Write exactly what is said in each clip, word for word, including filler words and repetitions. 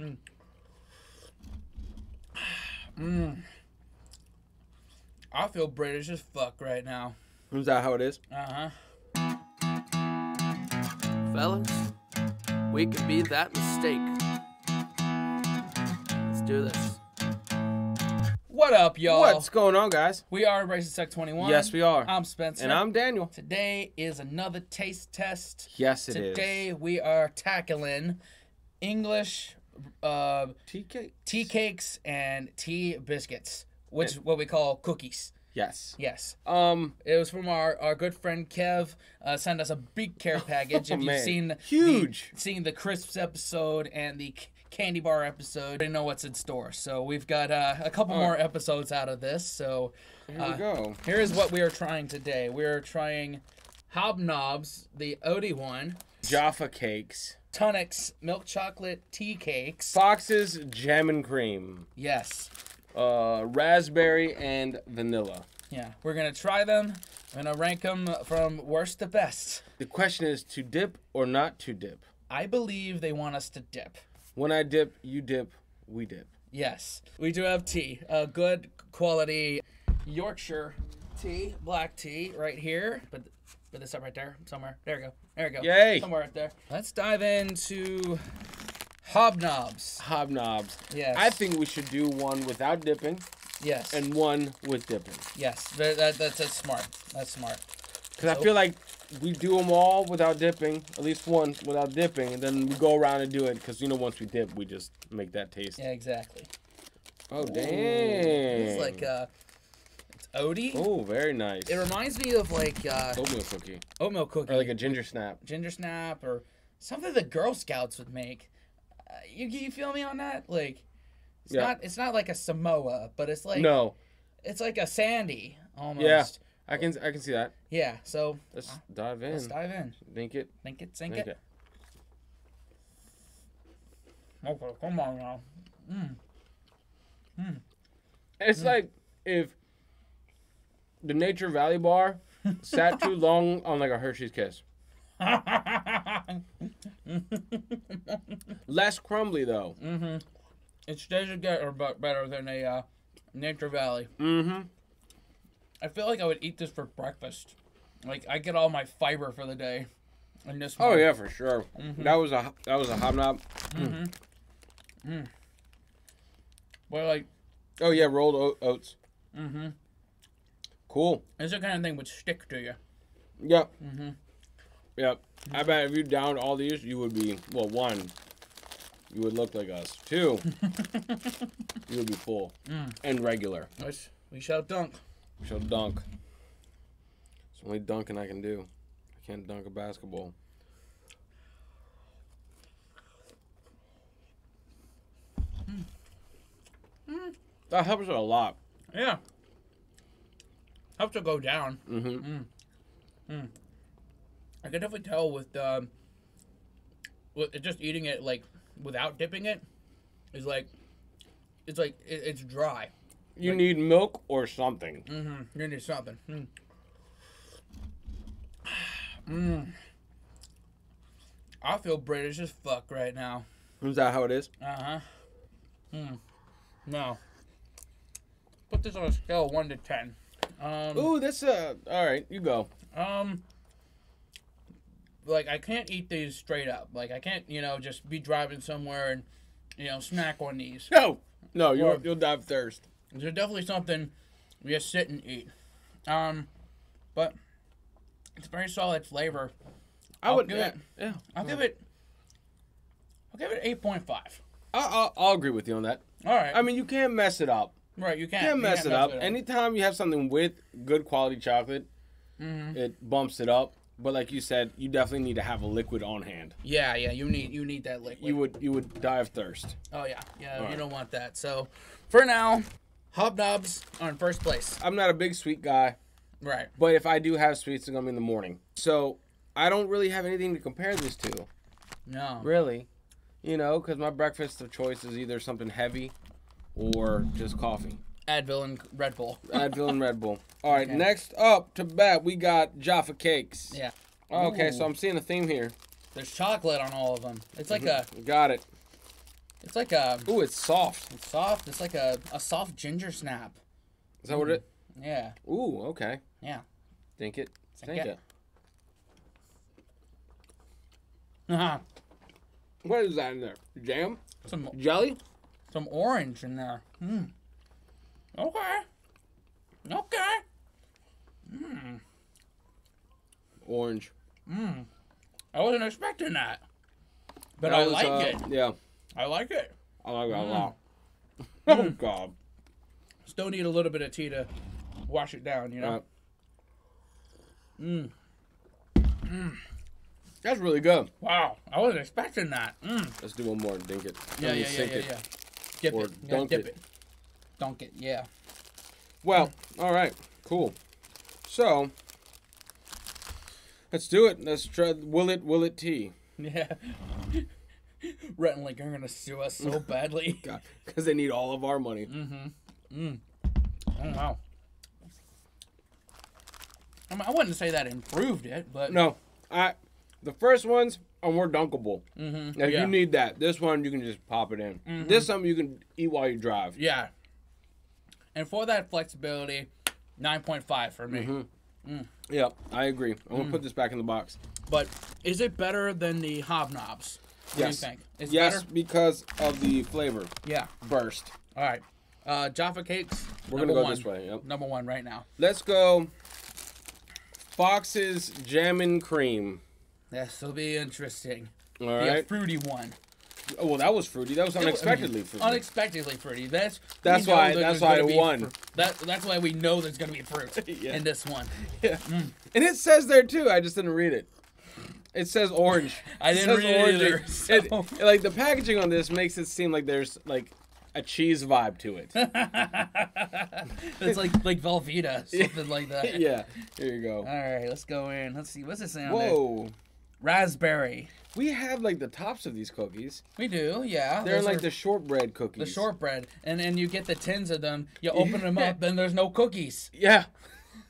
Mm. Mm. I feel British as fuck right now. Is that how it is? Uh-huh. Fellas, we can be that mistake. Let's do this. What up, y'all? What's going on, guys? We are Embrace The Suck twenty-one. Yes, we are. I'm Spencer. And I'm Daniel. Today is another taste test. Yes, it Today is. Today we are tackling English uh, tea, cakes. tea cakes and tea biscuits, which and is what we call cookies. Yes. Yes. Um, it was from our, our good friend Kev. Uh, sent us a big care package. Oh, if you've man. seen huge, the, seen the crisps episode and the candy bar episode, you know what's in store. So we've got uh, a couple oh. more episodes out of this. So here uh, we go. Here is what we are trying today. We are trying Hobnobs, the Odie one, Jaffa cakes, Tunnock's milk chocolate tea cakes, Fox's jam and cream. Yes. Uh, raspberry and vanilla. Yeah, we're gonna try them. I'm gonna rank them from worst to best. The question is to dip or not to dip. I believe they want us to dip. When I dip, you dip, we dip. Yes, we do have tea. A uh, good quality Yorkshire tea, black tea, right here. Put, put this up right there, somewhere. There we go. There we go. Yay! Somewhere up there. Let's dive into Hobnobs. Hobnobs. Yes. I think we should do one without dipping. Yes. And one with dipping. Yes. That, that, that's, that's smart. That's smart. Because so. I feel like we do them all without dipping, at least one without dipping, and then we go around and do it because, you know, once we dip, we just make that taste. Yeah, exactly. Oh, dang. It's like, uh, it's Odie. Oh, very nice. It reminds me of, like, uh, oatmeal cookie. Oatmeal cookie. Or like a ginger snap. Ginger snap or something the Girl Scouts would make. You, you feel me on that? Like, it's yeah. not it's not like a Samoa, but it's like no, it's like a Sandy almost. Yeah, I can I can see that. Yeah, so let's uh, dive in. Let's dive in. Think it. Think it. Sink it. it. Okay, come on now. Mm. Mm. It's mm. like if the Nature Valley bar sat too long on like a Hershey's Kiss. Less crumbly though. Mm-hmm. It stays together but better than a uh, Nature Valley. Mm-hmm. I feel like I would eat this for breakfast. Like I get all my fiber for the day in this. Oh morning. Yeah, for sure. Mm-hmm. That was a that was a hobnob. Mm-hmm. Mm. But like. Oh yeah, rolled oat oats. Mm-hmm. Cool. It's the kind of thing would stick to you. Yep. Mm-hmm. Yep. I bet if you downed all these, you would be, well, one, you would look like us. Two, you would be full mm. and regular. Nice. We shall dunk. We shall dunk. It's the only dunking I can do. I can't dunk a basketball. Mm. Mm. That helps it a lot. Yeah. Helps it go down. Mm-hmm. Mm. Mm. I could definitely tell with um, with just eating it like without dipping it is like it's like it, it's dry. You like, need milk or something. Mm-hmm. You need something. Mm. Mm. I feel British as fuck right now. Is that how it is? Uh huh. Mm. No. Put this on a scale of one to ten. Um, Ooh, that's uh. All right, you go. Um. Like, I can't eat these straight up. Like, I can't, you know, just be driving somewhere and, you know, snack on these. No. No, you'll, you'll die of thirst. There's definitely something you just sit and eat. Um, but it's very solid flavor. I would give it. Yeah. I'll give it. I'll give it eight point five. I'll, I'll agree with you on that. All right. I mean, you can't mess it up. Right, you can't. You can't mess it up. Anytime you have something with good quality chocolate, mm-hmm. it bumps it up. But like you said, you definitely need to have a liquid on hand. Yeah, yeah, you need you need that liquid. You would you would die of thirst. Oh yeah, yeah, All you don't want that. So, for now, Hobnobs are in first place. I'm not a big sweet guy, right? But if I do have sweets, it's gonna be in the morning. So I don't really have anything to compare this to. No. Really, you know, because my breakfast of choice is either something heavy, or just coffee. Advil and Red Bull. Advil and Red Bull. All right, okay. Next up to bat, we got Jaffa cakes. Yeah. Oh, okay, so I'm seeing a theme here. There's chocolate on all of them. It's like mm-hmm. a... Got it. It's like a... Ooh, it's soft. It's soft. It's like a, a soft ginger snap. Is that mm. what it... Yeah. Ooh, okay. Yeah. Think it. Think, think it. it. Uh-huh. What is that in there? Jam? Some jelly? Some orange in there. Hmm. Okay. Okay. Mmm. Orange. Mmm. I wasn't expecting that. But that I was, like uh, it. Yeah. I like it. I like it a lot. Oh, God. Still need a little bit of tea to wash it down, you know? Mmm. Right. Mmm. That's really good. Wow. I wasn't expecting that. Mm. Let's do one more and dink it. Yeah, yeah, yeah, yeah, yeah. Dip or it. Dunk yeah, dip it. it. Dunk it, yeah. Well, mm. all right. Cool. So, let's do it. Let's try Will It, Will It tea. Yeah. Rhett and Link are going to sue us so badly. Because they need all of our money. Mm-hmm. Mm. Oh, wow. I mean, I wouldn't say that improved it, but... No. I... The first ones are more dunkable. Mm-hmm. Now, if yeah. you need that, this one, you can just pop it in. Mm-hmm. This is something you can eat while you drive. Yeah. And for that flexibility, nine point five for me. Mm-hmm. mm. Yeah, I agree. I'm going to mm. put this back in the box. But is it better than the Hobnobs? What yes. do you think? It's yes, better? because of the flavor. Yeah. Burst. All right. Uh, Jaffa Cakes, We're going to go one. this way. Yep. Number one right now. Let's go Fox's Jam and Cream. This will be interesting. All the right. fruity one. Oh, well, that was fruity. That was unexpectedly fruity. Unexpectedly fruity. That's that's why that that's why it won. That that's why we know there's gonna be fruit yeah. in this one. Yeah. Mm. And it says there too. I just didn't read it. It says orange. I didn't read it either. So. It, it, like the packaging on this makes it seem like there's like a cheese vibe to it. It's like like Velveeta, something like that. Yeah. Here you go. All right, let's go in. Let's see what's it saying. Whoa. There? Raspberry. We have like the tops of these cookies. We do, yeah. They're Those like the shortbread cookies. The shortbread, and and you get the tins of them. You open them up, then there's no cookies. Yeah.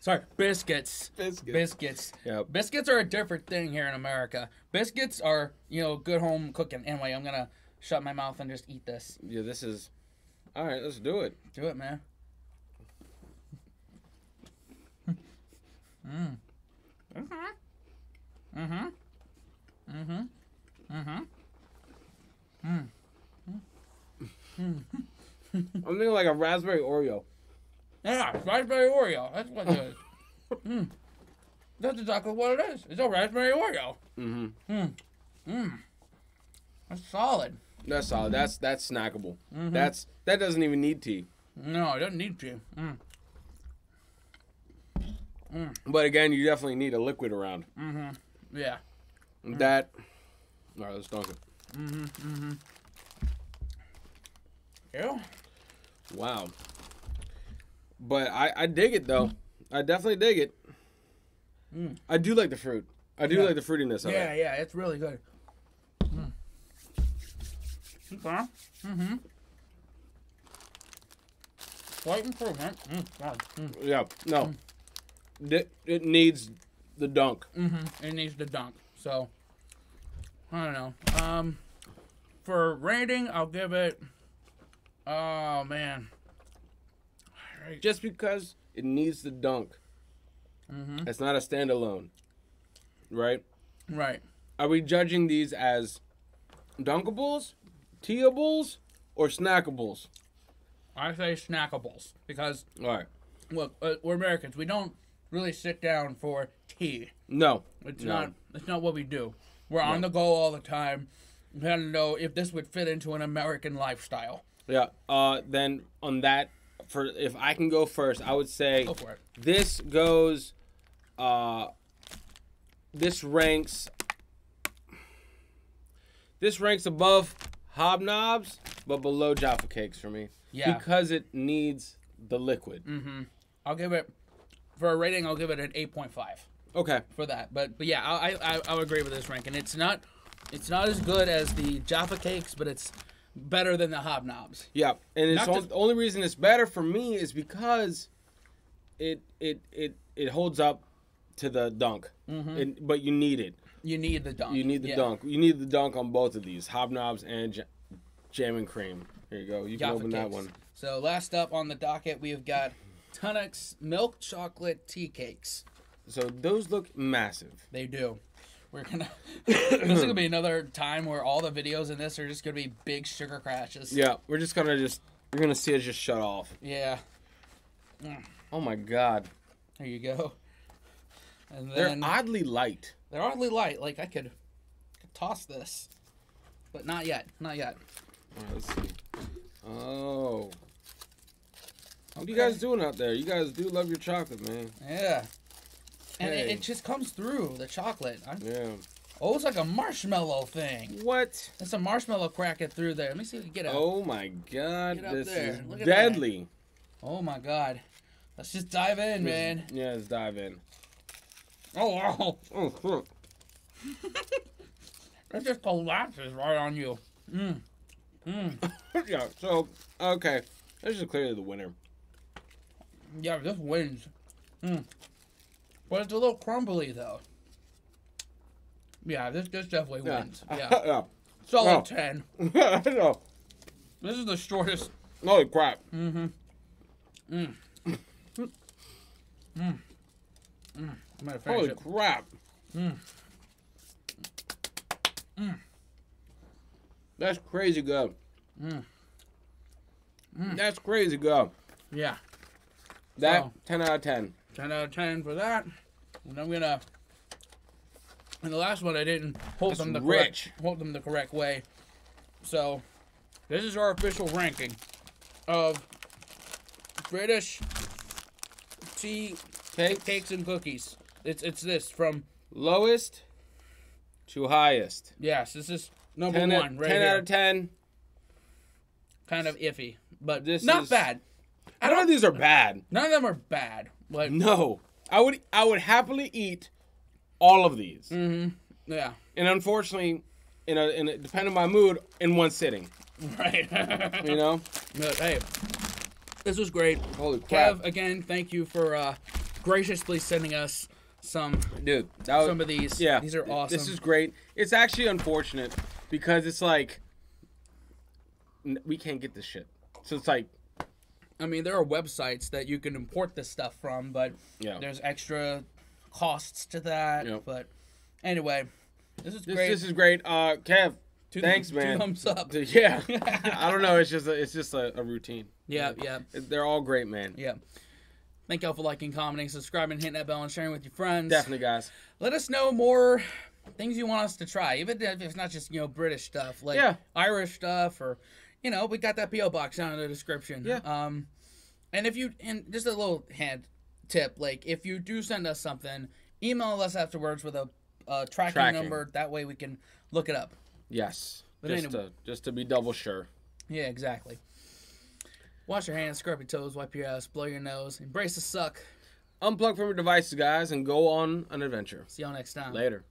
Sorry, biscuits. Biscuits. Biscuits. Yep. Biscuits are a different thing here in America. Biscuits are, you know, good home cooking. Anyway, I'm gonna shut my mouth and just eat this. Yeah, this is. All right, let's do it. Do it, man. Mm. Mhm. Mhm. Mm-hmm. Mm-hmm. Mm. Mm. I'm thinking like a raspberry Oreo. Yeah, raspberry Oreo. That's what it is. Mm. That's exactly what it is. It's a raspberry Oreo. Mm-hmm. Mm. Mm. That's solid. That's solid. Mm-hmm. That's that's snackable. Mm-hmm. That's that doesn't even need tea. No, it doesn't need tea. Mm. Mm. But again, you definitely need a liquid around. Mm-hmm. Yeah. That. All right, let's dunk it. Mm-hmm, mm-hmm. Yeah. Wow. But I, I dig it, though. Mm. I definitely dig it. Mm. I do like the fruit. I do yeah. like the fruitiness of yeah, it. Yeah, yeah, it's really good. Mm. Okay. Mm-hmm. Slight improvement. Mm, God. Mm. Yeah, no. Mm. It, it needs the dunk. Mm-hmm. It needs the dunk. So, I don't know. Um, for rating, I'll give it. Oh man! Right. Just because it needs the dunk, mm-hmm. it's not a standalone, right? Right. Are we judging these as dunkables, teaables, or snackables? I say snackables because all right. Look, we're Americans. We don't really sit down for tea. No, it's no. not. It's not what we do. We're no. on the go all the time. I don't know if this would fit into an American lifestyle. Yeah. Uh. Then on that, for if I can go first, I would say go for it. This goes. Uh. This ranks. This ranks above Hobnobs, but below Jaffa Cakes for me. Yeah. Because it needs the liquid. Mm-hmm. I'll give it. For a rating, I'll give it an eight point five. Okay. For that, but but yeah, I I I would agree with this ranking. It's not, it's not as good as the Jaffa Cakes, but it's better than the Hobnobs. Yeah, and it's on, the only reason it's better for me is because it it it it holds up to the dunk. Mm-hmm. It, but you need it. You need the dunk. You need the yeah. dunk. You need the dunk on both of these Hobnobs and Jam and cream. Here you go. You can Jaffa open cakes. That one. So last up on the docket, we've got Tunnock's milk chocolate tea cakes. So those look massive. They do. We're gonna. This is gonna be another time where all the videos in this are just gonna be big sugar crashes. Yeah, we're just gonna just. You're gonna see it just shut off. Yeah. Mm. Oh my god. There you go. And then they're oddly light. They're oddly light. Like I could, could toss this, but not yet. Not yet. All right, let's see. Oh. What okay. are you guys doing out there? You guys do love your chocolate, man. Yeah. And hey. it, it just comes through, the chocolate. I'm, yeah. Oh, it's like a marshmallow thing. What? It's a marshmallow cracking through there. Let me see if we can get up. Oh, my God. Get this is Look deadly. At oh, my God. Let's just dive in, man. Yeah, let's dive in. Oh, wow. Oh, it just collapses right on you. Mm. Mm. Yeah, so, okay. This is clearly the winner. Yeah, this wins. Mm. But it's a little crumbly, though. Yeah, this, this definitely yeah. wins. Yeah. yeah. Solid oh. ten. No. This is the shortest. Holy crap. Mm-hmm. Mm. Mm. Mm. I'm gonna finish Holy it. crap. Mm. Mm. That's crazy good. Mm. Mm. That's crazy good. Yeah. That, so, ten out of ten. ten out of ten for that. And I'm gonna, and the last one I didn't hold them the correct, hold them the correct way. So this is our official ranking of British tea cakes, cakes and cookies. It's it's this from lowest to highest. Yes, this is number ten one. At, right ten here. out of ten. Kind of iffy, but this not is, bad. I don't, none of these are bad. None of them are bad. Like, no, I would I would happily eat all of these. Mm-hmm. Yeah, and unfortunately, in a, in a, depending on my mood, in one sitting. Right. You know. But, hey, this was great. Holy crap! Kev, again, thank you for uh, graciously sending us some. Dude, that was, some of these. Yeah, these are awesome. This is great. It's actually unfortunate because it's like we can't get this shit, so it's like. I mean, there are websites that you can import this stuff from, but yeah. there's extra costs to that. Yep. But anyway, this is this, great. This is great. Uh, Kev, two thanks, th man. Two thumbs up. Yeah. I don't know. It's just a, it's just a, a routine. Yeah, yeah. yeah. They're all great, man. Yeah. Thank y'all for liking, commenting, subscribing, hitting that bell, and sharing with your friends. Definitely, guys. Let us know more things you want us to try, even if it's not just, you know, British stuff, like yeah. Irish stuff or... You know, we got that P O box down in the description. Yeah. Um, and if you, and just a little hand tip, like if you do send us something, email us afterwards with a uh, tracking, tracking number. That way we can look it up. Yes. But just anyway, to just to be double sure. Yeah, exactly. Wash your hands, scrub your toes, wipe your ass, blow your nose, embrace the suck, unplug from your devices, guys, and go on an adventure. See y'all next time. Later.